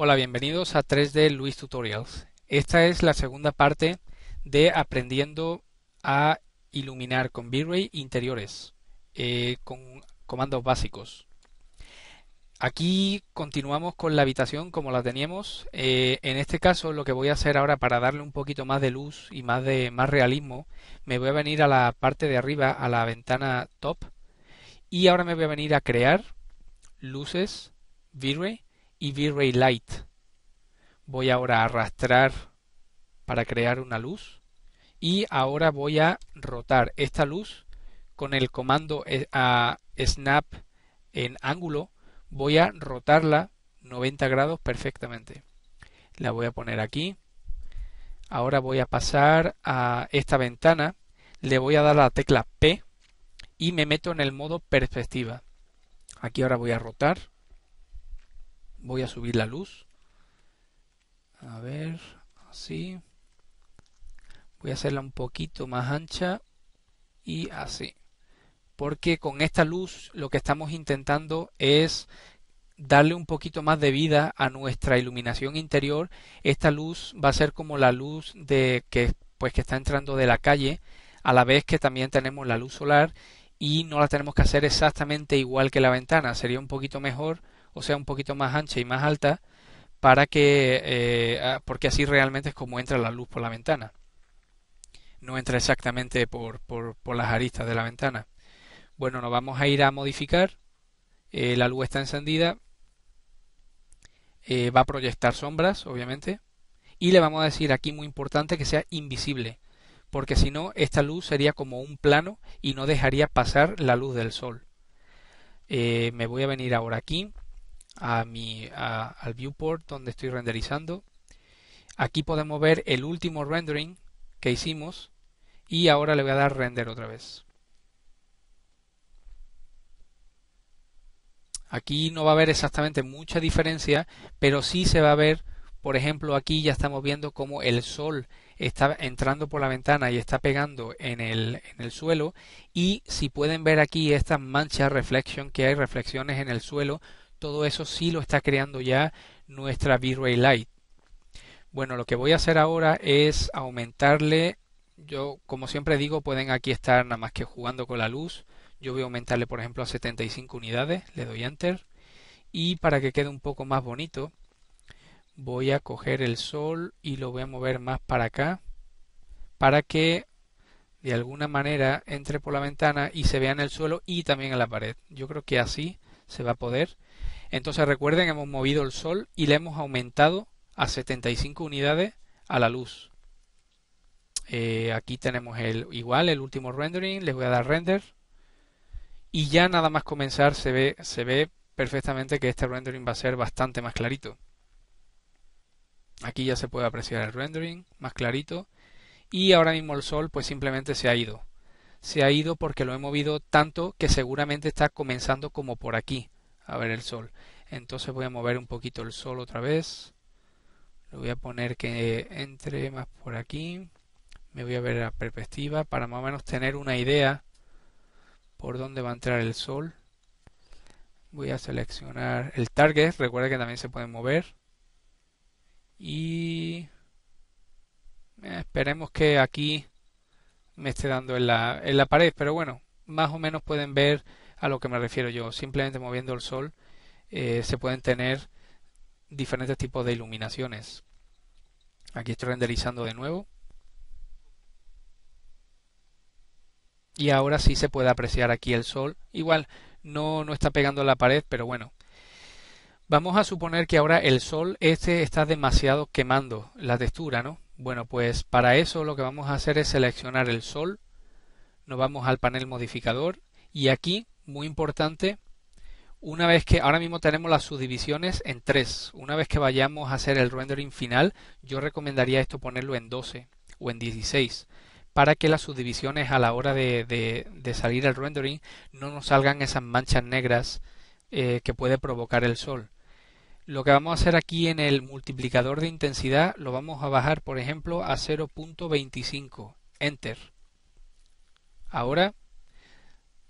Hola, bienvenidos a 3D Luis Tutorials. Esta es la segunda parte de aprendiendo a iluminar con V-Ray interiores con comandos básicos. Aquí continuamos con la habitación como la teníamos. En este caso lo que voy a hacer ahora, para darle un poquito más de luz y más realismo, me voy a venir a la parte de arriba, a la ventana top, y ahora me voy a venir a crear luces V-Ray y V-Ray Light. Voy ahora a arrastrar para crear una luz y ahora voy a rotar esta luz con el comando a Snap en ángulo. Voy a rotarla 90 grados perfectamente. La voy a poner aquí. Ahora voy a pasar a esta ventana, le voy a dar la tecla P y me meto en el modo perspectiva. Aquí ahora voy a rotar. Voy a subir la luz. A ver, así. Voy a hacerla un poquito más ancha y así. Porque con esta luz lo que estamos intentando es darle un poquito más de vida a nuestra iluminación interior. Esta luz va a ser como la luz que está entrando de la calle, a la vez que también tenemos la luz solar y no la tenemos que hacer exactamente igual que la ventana. Sería un poquito mejor, o sea, un poquito más ancha y más alta, para que porque así realmente es como entra la luz por la ventana, no entra exactamente por las aristas de la ventana. Bueno, nos vamos a ir a modificar. La luz está encendida, va a proyectar sombras obviamente, y le vamos a decir aquí, muy importante, que sea invisible, porque si no esta luz sería como un plano y no dejaría pasar la luz del sol. Me voy a venir ahora aquí al viewport donde estoy renderizando. Aquí podemos ver el último rendering que hicimos y ahora le voy a dar render otra vez. Aquí no va a haber exactamente mucha diferencia, pero sí se va a ver. Por ejemplo, aquí ya estamos viendo cómo el sol está entrando por la ventana y está pegando en el suelo, y si pueden ver aquí estas manchas, reflexiones en el suelo, todo eso sí lo está creando ya nuestra V-Ray Light. Bueno, lo que voy a hacer ahora es aumentarle. Yo, como siempre digo, pueden aquí estar nada más que jugando con la luz. Yo voy a aumentarle, por ejemplo, a 75 unidades, le doy Enter, y para que quede un poco más bonito voy a coger el sol y lo voy a mover más para acá, para que de alguna manera entre por la ventana y se vea en el suelo y también en la pared. Yo creo que así se va a poder. Entonces recuerden, hemos movido el sol y le hemos aumentado a 75 unidades a la luz. Aquí tenemos el último rendering, les voy a dar render, y ya nada más comenzar se ve perfectamente que este rendering va a ser bastante más clarito. Aquí ya se puede apreciar el rendering más clarito, y ahora mismo el sol pues simplemente se ha ido porque lo he movido tanto que seguramente está comenzando como por aquí a ver el sol. Entonces voy a mover un poquito el sol otra vez, lo voy a poner que entre más por aquí, me voy a ver a perspectiva para más o menos tener una idea por dónde va a entrar el sol. Voy a seleccionar el target, recuerda que también se pueden mover. Y esperemos que aquí me esté dando en la pared, pero bueno, más o menos pueden ver a lo que me refiero yo. Simplemente moviendo el sol se pueden tener diferentes tipos de iluminaciones. Aquí estoy renderizando de nuevo. Y ahora sí se puede apreciar aquí el sol. Igual no está pegando la pared, pero bueno. Vamos a suponer que ahora el sol está demasiado quemando la textura, ¿no? Bueno, pues para eso lo que vamos a hacer es seleccionar el sol, nos vamos al panel modificador y aquí, muy importante, una vez que ahora mismo tenemos las subdivisiones en 3, una vez que vayamos a hacer el rendering final, yo recomendaría esto ponerlo en 12 o en 16, para que las subdivisiones a la hora de salir el rendering no nos salgan esas manchas negras que puede provocar el sol. Lo que vamos a hacer aquí en el multiplicador de intensidad lo vamos a bajar, por ejemplo, a 0.25. Enter. Ahora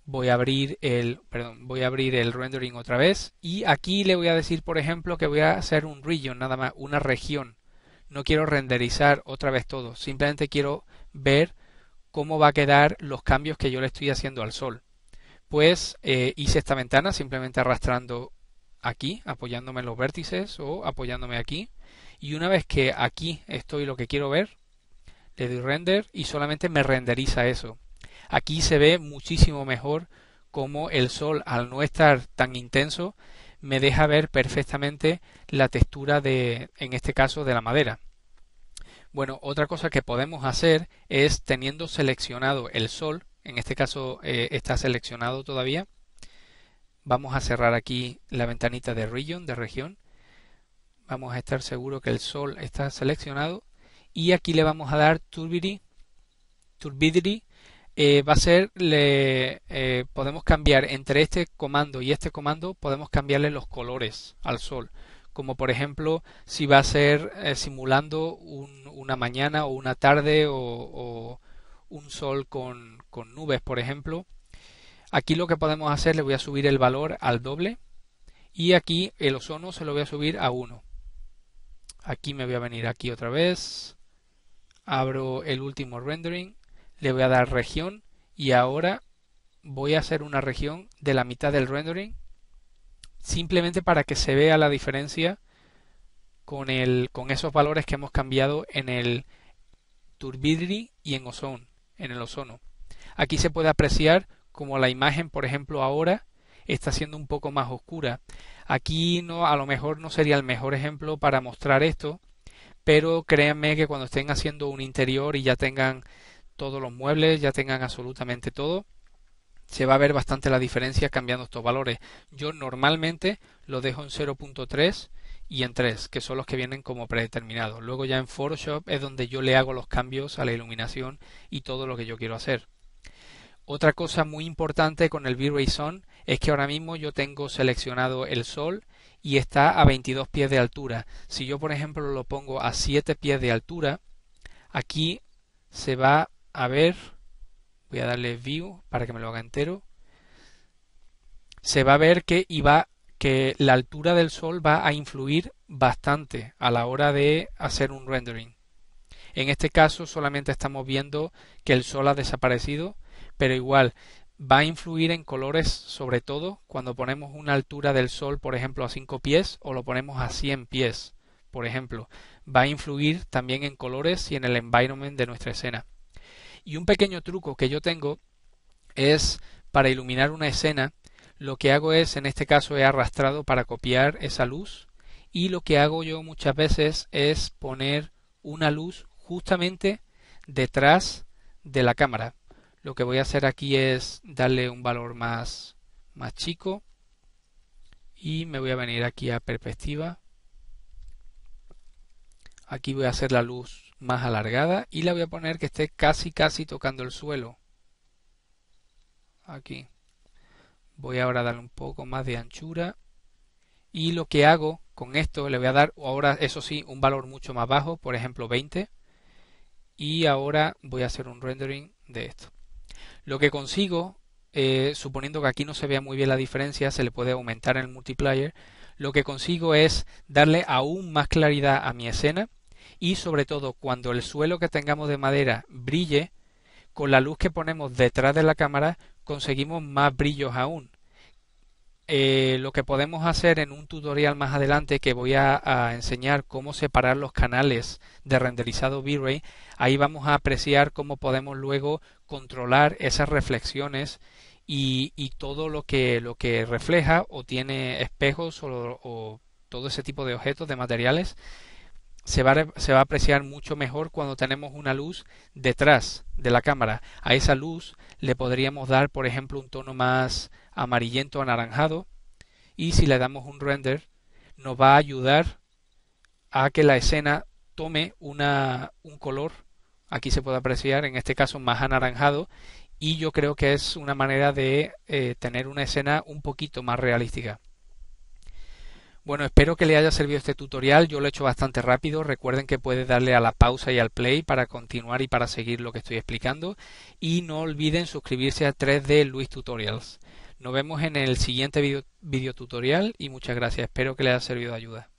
voy a abrir el rendering otra vez, y aquí le voy a decir, por ejemplo, que voy a hacer un region, nada más, una región. No quiero renderizar otra vez todo, simplemente quiero ver cómo va a quedar los cambios que yo le estoy haciendo al sol. Pues hice esta ventana simplemente arrastrando aquí, apoyándome en los vértices o apoyándome aquí, y una vez que aquí estoy lo que quiero ver, le doy render y solamente me renderiza eso. Aquí se ve muchísimo mejor cómo el sol, al no estar tan intenso, me deja ver perfectamente la textura de, en este caso, de la madera. Bueno, otra cosa que podemos hacer es, teniendo seleccionado el sol, en este caso está seleccionado todavía, vamos a cerrar aquí la ventanita de region, vamos a estar seguros que el sol está seleccionado, y aquí le vamos a dar Turbidity. Podemos cambiar entre este comando y este comando, podemos cambiarle los colores al sol, como por ejemplo si va a ser simulando una mañana o una tarde o un sol con nubes, por ejemplo. Aquí lo que podemos hacer, le voy a subir el valor al doble, y aquí el ozono se lo voy a subir a 1. Aquí me voy a venir aquí otra vez, abro el último rendering, le voy a dar región, y ahora voy a hacer una región de la mitad del rendering, simplemente para que se vea la diferencia con esos valores que hemos cambiado en el Turbidity y en el ozono. Aquí se puede apreciar como la imagen, por ejemplo, ahora está siendo un poco más oscura. Aquí no, a lo mejor no sería el mejor ejemplo para mostrar esto, pero créanme que cuando estén haciendo un interior y ya tengan todos los muebles, ya tengan absolutamente todo, se va a ver bastante la diferencia cambiando estos valores. Yo normalmente lo dejo en 0.3 y en 3, que son los que vienen como predeterminados. Luego ya en Photoshop es donde yo le hago los cambios a la iluminación y todo lo que yo quiero hacer. Otra cosa muy importante con el V-Ray Sun es que ahora mismo yo tengo seleccionado el sol y está a 22 pies de altura. Si yo, por ejemplo, lo pongo a 7 pies de altura, aquí se va a ver, voy a darle view para que me lo haga entero, se va a ver que la altura del sol va a influir bastante a la hora de hacer un rendering. En este caso solamente estamos viendo que el sol ha desaparecido, pero igual va a influir en colores, sobre todo cuando ponemos una altura del sol, por ejemplo, a 5 pies o lo ponemos a 100 pies, por ejemplo. Va a influir también en colores y en el environment de nuestra escena. Y un pequeño truco que yo tengo es, para iluminar una escena, lo que hago es, en este caso he arrastrado para copiar esa luz, y lo que hago yo muchas veces es poner una luz justamente detrás de la cámara. Lo que voy a hacer aquí es darle un valor más chico, y me voy a venir aquí a perspectiva. Aquí voy a hacer la luz más alargada y la voy a poner que esté casi tocando el suelo. Aquí. Voy ahora a darle un poco más de anchura. Y lo que hago con esto, le voy a dar ahora, eso sí, un valor mucho más bajo, por ejemplo 20. Y ahora voy a hacer un rendering de esto. Lo que consigo, suponiendo que aquí no se vea muy bien la diferencia, se le puede aumentar en el multiplier. Lo que consigo es darle aún más claridad a mi escena. Y sobre todo, cuando el suelo que tengamos de madera brille, con la luz que ponemos detrás de la cámara conseguimos más brillos aún. Lo que podemos hacer en un tutorial más adelante, que voy a enseñar cómo separar los canales de renderizado V-Ray, ahí vamos a apreciar cómo podemos luego controlar esas reflexiones y todo lo que refleja o tiene espejos o todo ese tipo de objetos, de materiales. Se va a apreciar mucho mejor cuando tenemos una luz detrás de la cámara. A esa luz le podríamos dar, por ejemplo, un tono más amarillento, anaranjado, y si le damos un render nos va a ayudar a que la escena tome un color, aquí se puede apreciar, en este caso más anaranjado, y yo creo que es una manera de tener una escena un poquito más realística. Bueno, espero que les haya servido este tutorial. Yo lo he hecho bastante rápido. Recuerden que puedes darle a la pausa y al play para continuar y para seguir lo que estoy explicando. Y no olviden suscribirse a 3D Luis Tutorials. Nos vemos en el siguiente video tutorial y muchas gracias. Espero que les haya servido de ayuda.